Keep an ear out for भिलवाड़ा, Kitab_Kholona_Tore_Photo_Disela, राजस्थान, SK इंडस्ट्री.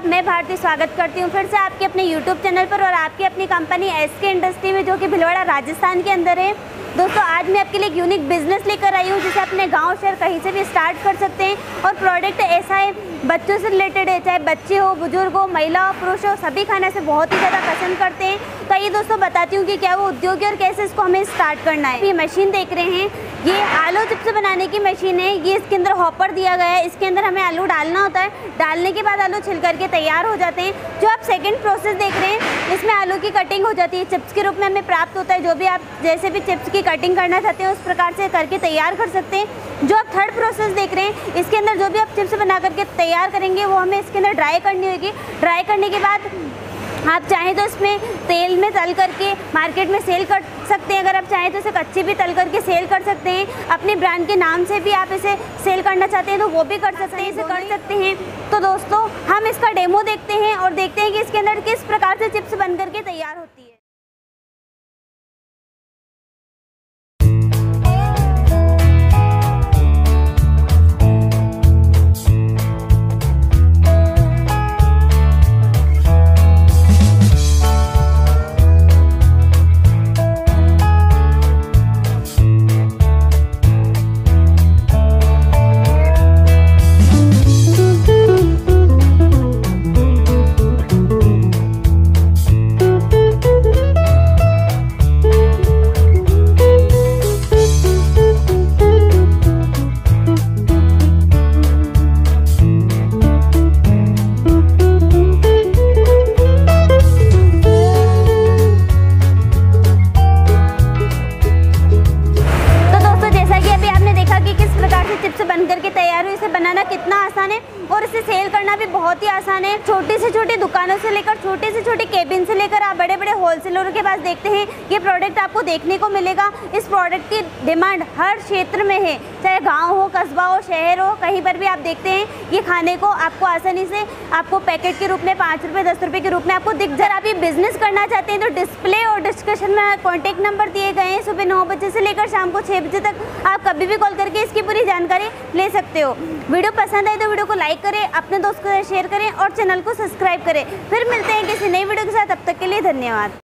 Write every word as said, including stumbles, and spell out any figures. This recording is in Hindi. आप, मैं भारती स्वागत करती हूँ फिर से आपके अपने यूट्यूब चैनल पर और आपकी अपनी कंपनी एस के इंडस्ट्री में, जो कि भिलवाड़ा राजस्थान के अंदर है। दोस्तों, आज मैं आपके लिए एक यूनिक बिजनेस लेकर आई हूँ, जिसे अपने गांव शहर कहीं से भी स्टार्ट कर सकते हैं। और प्रोडक्ट ऐसा है, बच्चों से रिलेटेड है, चाहे बच्चे हो, बुजुर्ग हो, महिला हो, पुरुष हो, सभी खाना से बहुत ही ज़्यादा पसंद करते हैं। तो ये दोस्तों बताती हूँ कि क्या वो उद्योग है और कैसे इसको हमें स्टार्ट करना है। ये मशीन देख रहे हैं, ये आलू चिप्स बनाने की मशीन है। ये इसके अंदर हॉपर दिया गया है, इसके अंदर हमें आलू डालना होता है। डालने के बाद आलू छिलकर के तैयार हो जाते हैं। जो आप सेकंड प्रोसेस देख रहे हैं, इसमें आलू की कटिंग हो जाती है, चिप्स के रूप में हमें प्राप्त होता है। जो भी आप जैसे भी चिप्स की कटिंग करना चाहते हैं, उस प्रकार से करके तैयार कर सकते हैं। जो आप थर्ड प्रोसेस देख रहे हैं, इसके अंदर जो भी आप चिप्स बना करके तैयार करेंगे, वो हमें इसके अंदर ड्राई करनी होगी। ड्राई करने के बाद आप चाहें तो इसमें तेल में तल करके मार्केट में सेल कर सकते हैं। अगर आप चाहें तो इसे कच्ची भी तल करके सेल कर सकते हैं। अपने ब्रांड के नाम से भी आप इसे सेल करना चाहते हैं तो वो भी कर सकते हैं, इसे कर सकते हैं। तो दोस्तों, हम इसका डेमो देखते हैं और देखते हैं कि इसके अंदर किस प्रकार से चिप्स बन करके तैयार होती है। बनाना कितना आसान है और इसे सेल करना भी बहुत ही आसान है। छोटी से छोटी दुकानों से लेकर छोटे से छोटे केबिन से लेकर आप बड़े बड़े होलसेलरों के पास देखते हैं ये प्रोडक्ट आपको देखने को मिलेगा। इस प्रोडक्ट की डिमांड हर क्षेत्र में है, चाहे गांव हो, कस्बा हो, शहर हो, कहीं पर भी आप देखते हैं ये खाने को आपको आसानी से आपको पैकेट के रूप में पाँच रुपये दस रुपये के रूप में आपको दिख। जर आप ये बिजनेस करना चाहते हैं तो डिस्प्ले और डिस्क्रिप्शन में कॉन्टैक्ट नंबर दिए गए हैं। सुबह नौ बजे से लेकर शाम को छः बजे तक आप कभी भी कॉल करके इसकी पूरी जानकारी ले सकते हो। वीडियो पसंद आए तो वीडियो को लाइक करें, अपने दोस्तों के साथ शेयर करें और चैनल को सब्सक्राइब करें। फिर मिलते हैं किसी नई वीडियो के साथ, तब तक के लिए धन्यवाद।